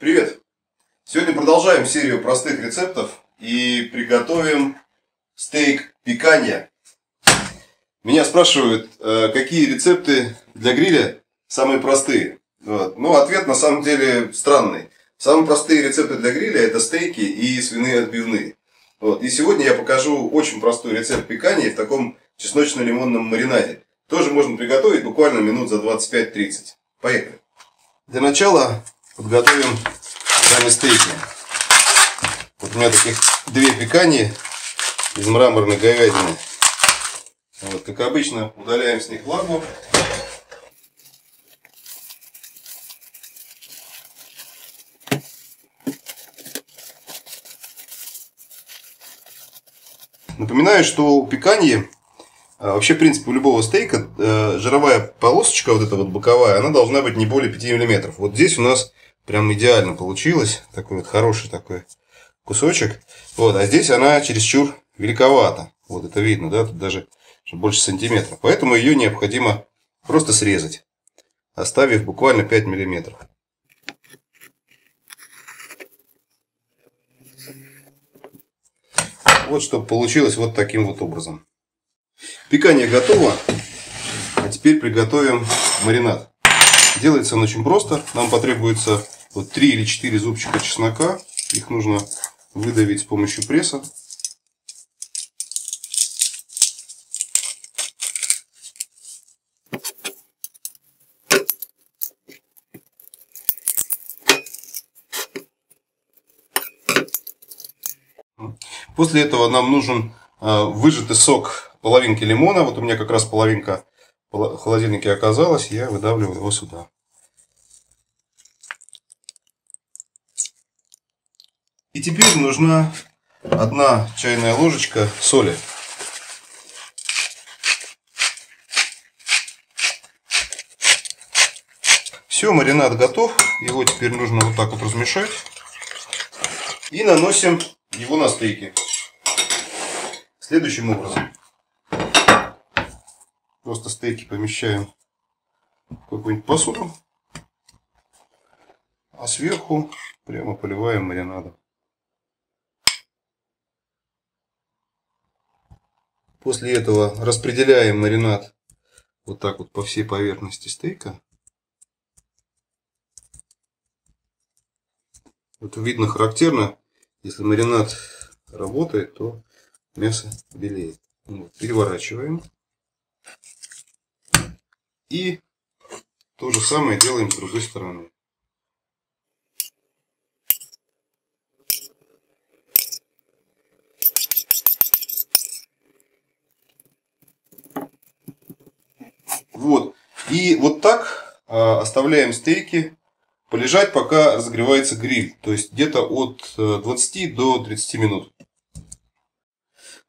Привет! Сегодня продолжаем серию простых рецептов и приготовим стейк пиканья. Меня спрашивают, какие рецепты для гриля самые простые. Вот. Ну, ответ на самом деле странный. Самые простые рецепты для гриля это стейки и свиные отбивные. Вот. И сегодня я покажу очень простой рецепт пиканья в таком чесночно-лимонном маринаде. Тоже можно приготовить буквально минут за 25-30. Поехали! Для начала подготовим сами стейки. Вот у меня таких две пиканьи из мраморной говядины. Вот, как обычно, удаляем с них влагу. Напоминаю, что у пиканьи, вообще, в принципе, у любого стейка жировая полосочка, вот эта вот боковая, она должна быть не более 5 мм. Вот здесь у нас прям идеально получилось. Такой вот хороший такой кусочек. Вот, а здесь она чересчур великовата. Вот это видно, да, тут даже больше сантиметра. Поэтому ее необходимо просто срезать, оставив буквально 5 мм. Вот, чтобы получилось вот таким вот образом. Пиканье готово, а теперь приготовим маринад. Делается он очень просто. Нам потребуется вот 3 или 4 зубчика чеснока. Их нужно выдавить с помощью пресса. После этого нам нужен выжатый сок половинки лимона. Вот у меня как раз половинка в холодильнике оказалась. Я выдавливаю его сюда. И теперь нужна 1 чайная ложечка соли. Все, маринад готов. Его теперь нужно вот так вот размешать. И наносим его на стейки следующим образом. Просто стейки помещаем в какую-нибудь посуду, а сверху прямо поливаем маринадом. После этого распределяем маринад вот так вот по всей поверхности стейка. Вот видно характерно, если маринад работает, то мясо белеет. Вот, переворачиваем. И то же самое делаем с другой стороны. Вот. И вот так оставляем стейки полежать, пока разогревается гриль. То есть где-то от 20 до 30 минут.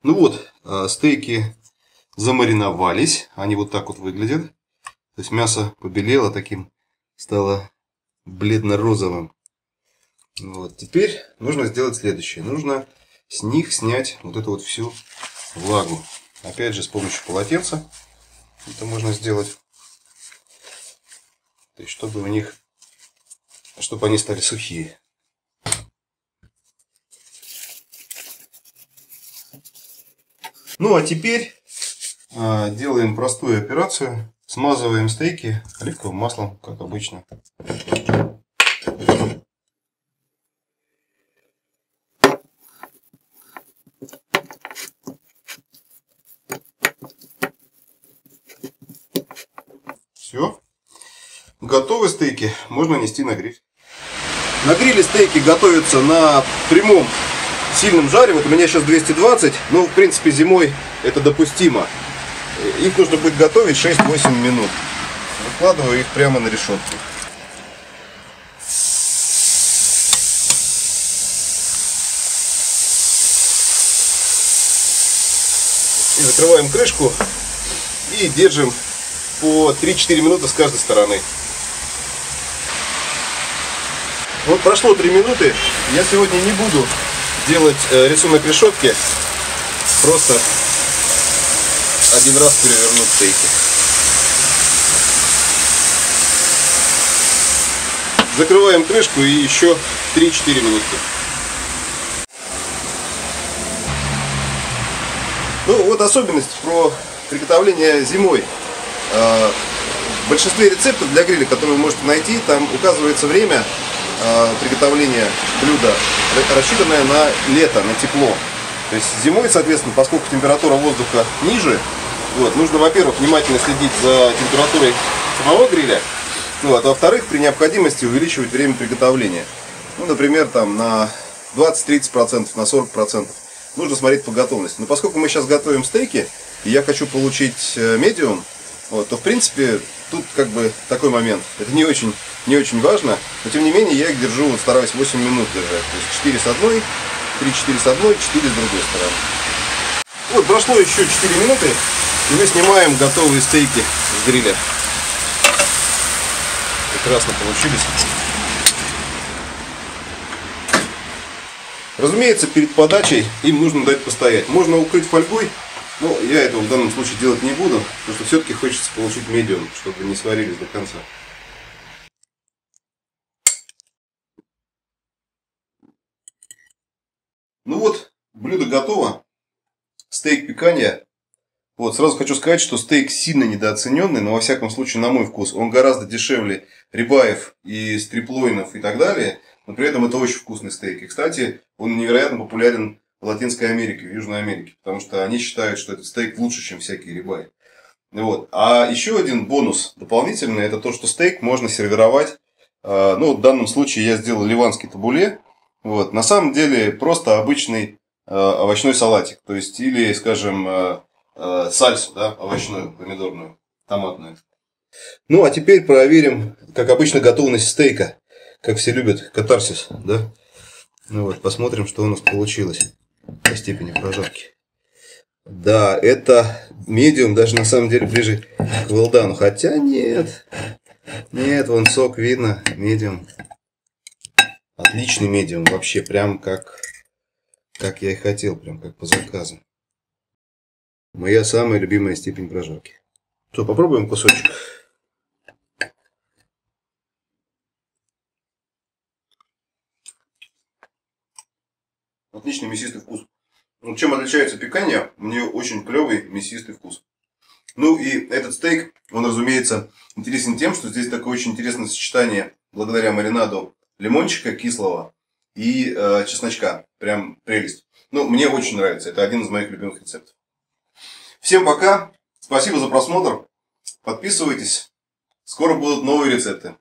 Ну вот, стейки замариновались. Они вот так вот выглядят. То есть мясо побелело, таким стало бледно-розовым. Вот. Теперь нужно сделать следующее. Нужно с них снять вот эту вот всю влагу. Опять же с помощью полотенца это можно сделать. То есть, чтобы у них, чтобы они стали сухие. Ну а теперь делаем простую операцию. Смазываем стейки оливковым маслом, как обычно. Все. Готовы стейки, можно нести на гриль. На гриле стейки готовятся на прямом сильном жаре. Вот у меня сейчас 220, но в принципе зимой это допустимо. Их нужно будет готовить 6-8 минут. Выкладываю их прямо на решетку. И закрываем крышку и держим по 3-4 минуты с каждой стороны. Вот прошло 3 минуты. Я сегодня не буду делать рисунок решетки. Просто один раз перевернуть стейки. Закрываем крышку и еще 3-4 минутки. Ну вот особенность про приготовление зимой. В большинстве рецептов для гриля, которые вы можете найти, там указывается время приготовления блюда, рассчитанное на лето, на тепло. То есть зимой, соответственно, поскольку температура воздуха ниже, вот, нужно, во-первых, внимательно следить за температурой самого гриля, вот, а во-вторых, при необходимости увеличивать время приготовления. Ну, например, там, на 20-30%, на 40%. Нужно смотреть по готовности. Но поскольку мы сейчас готовим стейки, и я хочу получить медиум, вот, то в принципе тут как бы такой момент. Это не очень важно, но тем не менее я их держу, вот, стараюсь 8 минут держать. То есть 4 с одной, 3-4 с одной, 4 с другой стороны. Вот прошло еще 4 минуты, и мы снимаем готовые стейки с гриля. Прекрасно получились. Разумеется, перед подачей им нужно дать постоять. Можно укрыть фольгой, но я этого в данном случае делать не буду, потому что все-таки хочется получить медиум, чтобы не сварились до конца. Ну вот, блюдо готово. Стейк пиканья. Вот, сразу хочу сказать, что стейк сильно недооцененный, но во всяком случае, на мой вкус, он гораздо дешевле рибаев и стриплойнов и так далее. Но при этом это очень вкусный стейк. И, кстати, он невероятно популярен в Латинской Америке, в Южной Америке. Потому что они считают, что этот стейк лучше, чем всякие рибаи. Вот. А еще один бонус дополнительный, это то, что стейк можно сервировать. Ну, в данном случае я сделал ливанский табуле. Вот. На самом деле, просто обычный овощной салатик. То есть, или, скажем, сальсу, да, овощную, помидорную, томатную. Ну, а теперь проверим, как обычно, готовность стейка. Как все любят, катарсис, да? Ну вот, посмотрим, что у нас получилось по степени прожарки. Да, это медиум, даже на самом деле ближе к велдану. Хотя нет, нет, вон сок видно, медиум. Отличный медиум, вообще прям как я и хотел, прям как по заказу. Моя самая любимая степень прожарки. Что, попробуем кусочек? Отличный мясистый вкус. Ну, чем отличается пиканья? У нее очень клевый мясистый вкус. Ну и этот стейк, он, разумеется, интересен тем, что здесь такое очень интересное сочетание, благодаря маринаду, лимончика кислого и чесночка. Прям прелесть. Ну, мне очень нравится. Это один из моих любимых рецептов. Всем пока. Спасибо за просмотр. Подписывайтесь. Скоро будут новые рецепты.